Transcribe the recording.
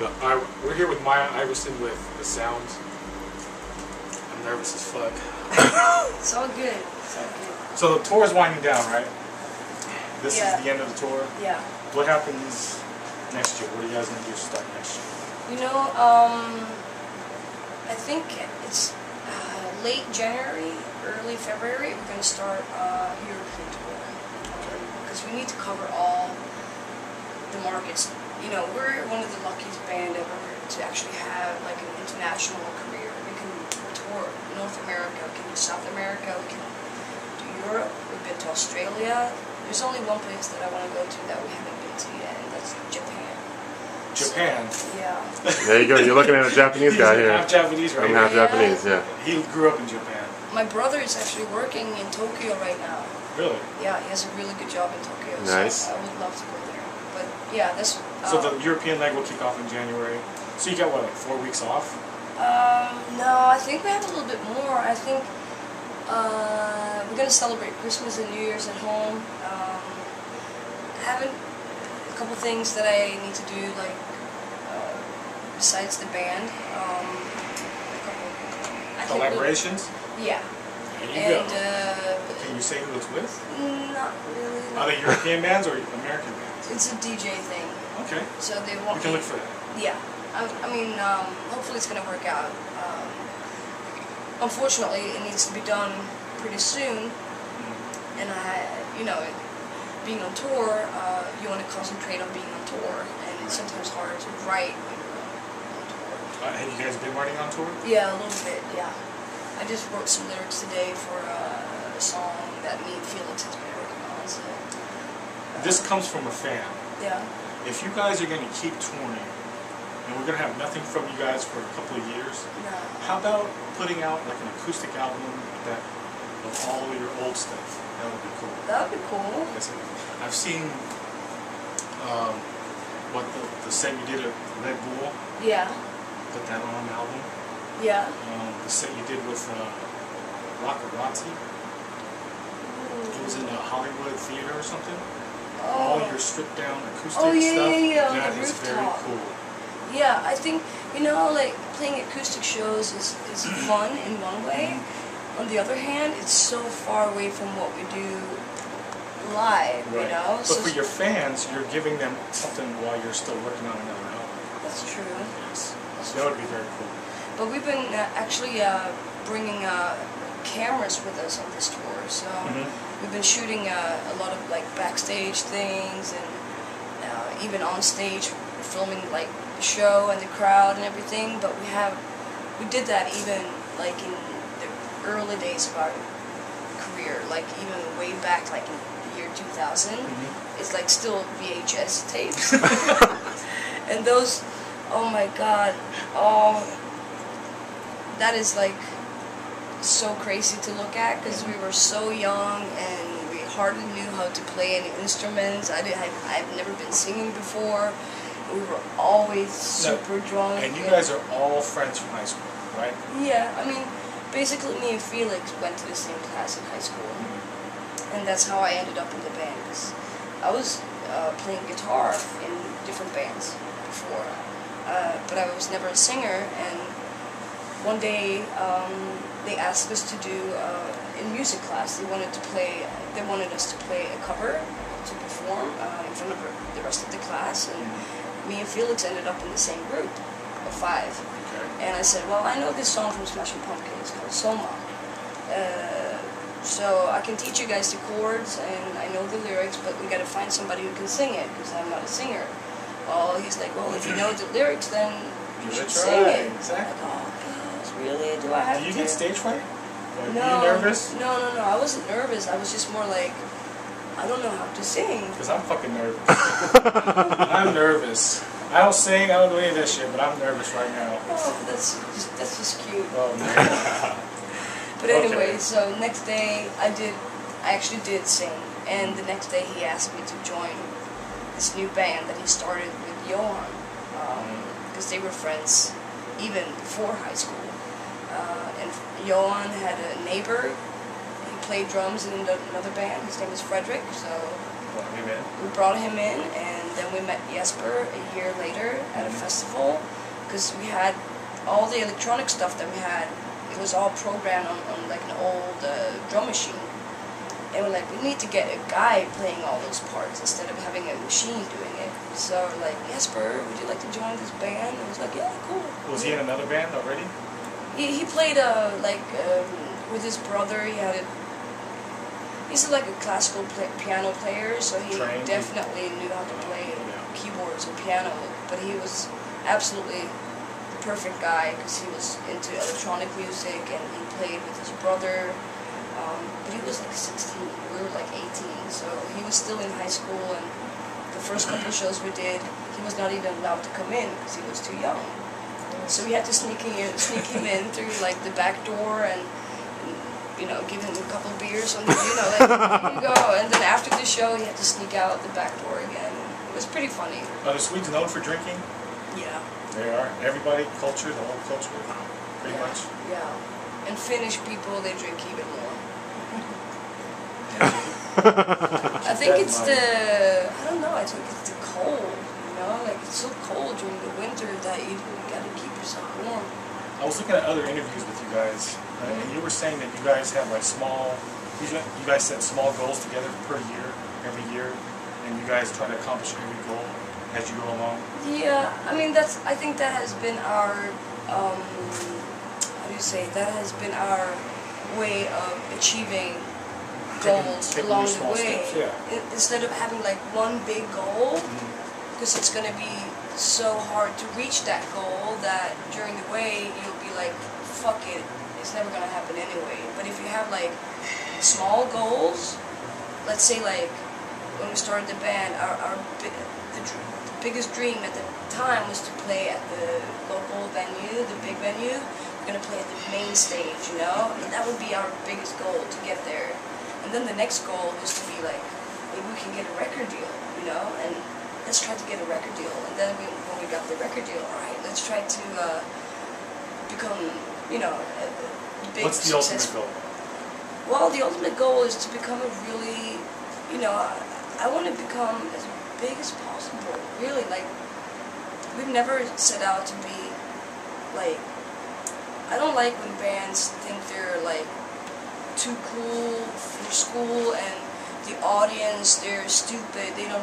We're here with Maja Ivarsson with The Sounds. I'm nervous as fuck. It's all good. It's all good. So the tour is winding down, right? This is the end of the tour? Yeah. What happens next year? What are you guys going to do to start next year? You know, I think it's late January, early February, we're going to start a European tour. Because we need to cover all the markets. You know, we're one of the luckiest bands ever to actually have like an international career. We can tour North America, we can do South America, we can do Europe, we've been to Australia. There's only one place that I want to go to that we haven't been to yet, and that's Japan. Japan? So, yeah. There you go, you're looking at a Japanese guy here. Half Japanese, right? I'm half Japanese, yeah. He grew up in Japan. My brother is actually working in Tokyo right now. Really? Yeah, he has a really good job in Tokyo. Nice. So I would love to go there. But yeah, that's... So the European leg will kick off in January. So you got what, like 4 weeks off? No, I think we have a little bit more. I think we're going to celebrate Christmas and New Year's at home. A couple things that I need to do, like besides the band. Collaborations? Yeah. There you go. Can you say who it's with? Not really. Are they European bands or American bands? It's a DJ thing. Okay. So they want. You can look for that. Yeah. I mean, hopefully it's going to work out. Unfortunately, it needs to be done pretty soon. And you know, being on tour, you want to concentrate on being on tour, and it's sometimes hard to write when you're on tour. Have you guys been writing on tour? Yeah, a little bit. Yeah. I just wrote some lyrics today for a song that me and Felix has been working on. So, this comes from a fan. Yeah. If you guys are going to keep touring, and we're going to have nothing from you guys for a couple of years, how about putting out like an acoustic album that of all your old stuff? That would be cool. That would be cool. I've seen what the set you did at Red Bull. Yeah. Put that on an album. Yeah. The set you did with Rocky. It was in a Hollywood theater or something. Oh. All your stripped down acoustic stuff. That is very cool. Yeah, I think, you know, like playing acoustic shows is fun in one way. On the other hand, it's so far away from what we do live, you know? But so for your fans, you're giving them something while you're still working on another album. That's true. Yes. That would be very cool. But we've been actually bringing cameras with us on this tour, so we've been shooting a lot of like backstage things and even on stage filming like the show and the crowd and everything. But we did that even like in the early days of our career, like even way back like in the year 2000. It's like still VHS tapes, and those. Oh my God! That is like so crazy to look at because we were so young and we hardly knew how to play any instruments. I've never been singing before. We were always super drunk. And you guys are all friends from high school, right? Yeah, I mean, basically me and Felix went to the same class in high school, and that's how I ended up in the band. Cause I was playing guitar in different bands before, but I was never a singer and. One day, they asked us to do, in music class, they wanted us to play a cover, to perform in front of the rest of the class, and me and Felix ended up in the same group of five. Okay. And I said, well, I know this song from Smashing Pumpkins called Soma, so I can teach you guys the chords, and I know the lyrics, but we gotta find somebody who can sing it, because I'm not a singer. Well, he's like, well, if you know the lyrics, then you should sing it. Exactly. Really? Do I have to? Do you get stage fright? Like, no. Are you nervous? No. I wasn't nervous. I was just more like, I don't know how to sing. Because I'm fucking nervous. I'm nervous. I don't sing, I don't do any of this shit, but I'm nervous right now. Oh, that's just cute. Oh, man. But anyway, so next day I actually did sing. And the next day he asked me to join this new band that he started with Johan. Because they were friends even before high school. And Johan had a neighbor. He played drums in another band. His name was Frederick. So we brought him in, and then we met Jesper a year later at a festival, because we had all the electronic stuff that we had. It was all programmed on like an old drum machine. And we're like, we need to get a guy playing all those parts instead of having a machine doing it. So we're like, Jesper, would you like to join this band? And he's like, yeah, cool. Was he in another band already? He played with his brother. He's like a classical piano player, so he definitely knew how to play keyboards and piano. But he was absolutely the perfect guy because he was into electronic music and he played with his brother. But he was like 16, we were like 18, so he was still in high school, and the first couple of shows we did, he was not even allowed to come in because he was too young. So we had to sneak him in through like the back door and you know, give him a couple of beers on the, you know, like, here you go. And then after the show, he had to sneak out the back door again. It was pretty funny. Are the Swedes known for drinking? Yeah. They are. Everybody, culture, the whole culture, pretty much. Yeah. And Finnish people, they drink even more. I think it's the, I don't know, I think it's the cold. You know, like it's so cold during the winter that you gotta keep yourself warm. I was looking at other interviews with you guys, and you were saying that you guys have like you guys set small goals together per year, every year, and you guys try to accomplish every goal as you go along. Yeah, I mean I think that has been our, that has been our way of achieving goals along the way. Steps, yeah. Instead of having like one big goal. Because it's going to be so hard to reach that goal that during the way you'll be like, fuck it, it's never going to happen anyway. But if you have like small goals, let's say like when we started the band, the biggest dream at the time was to play at the local venue, the big venue. We're going to play at the main stage, you know? And that would be our biggest goal, to get there. And then the next goal was to be like, maybe we can get a record deal, you know? And let's try to get a record deal, and then when we got the record deal, all right, let's try to become, you know, a big success. What's the ultimate goal? Well, the ultimate goal is to become a really, you know, I want to become as big as possible, really. Like, we've never set out to be, like, I don't like when bands think they're, like, too cool for school, and the audience, they're stupid, they don't